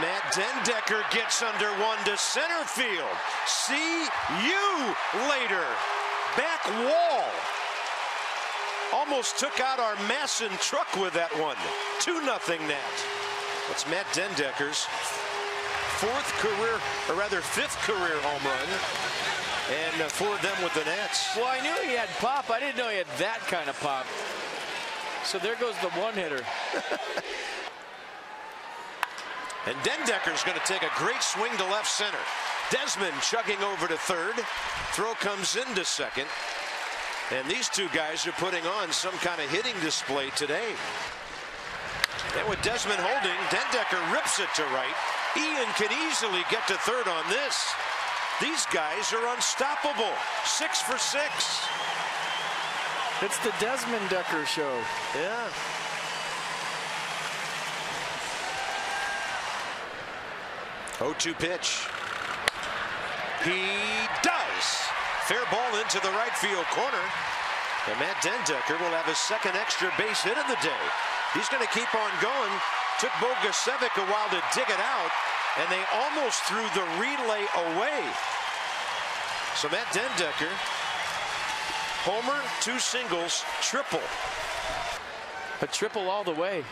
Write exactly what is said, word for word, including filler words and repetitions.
Matt den Dekker gets under one to center field. See you later. Back wall. Almost took out our Masson truck with that one. two nothing Nats. That's Matt den Dekker's fourth career, or rather fifth career home run. And uh, for them with the Nats. Well, I knew he had pop. I didn't know he had that kind of pop. So there goes the one-hitter. And den Dekker's going to take a great swing to left center. Desmond chugging over to third. Throw comes into second. And these two guys are putting on some kind of hitting display today. And with Desmond holding, den Dekker rips it to right. Ian can easily get to third on this. These guys are unstoppable. Six for six. It's the Desmond Dekker show. Yeah. oh two pitch. He does. Fair ball into the right field corner. And Matt den Dekker will have his second extra base hit of the day. He's going to keep on going. Took Bogacevic a while to dig it out, and they almost threw the relay away. So Matt den Dekker, homer, two singles, triple. A triple all the way.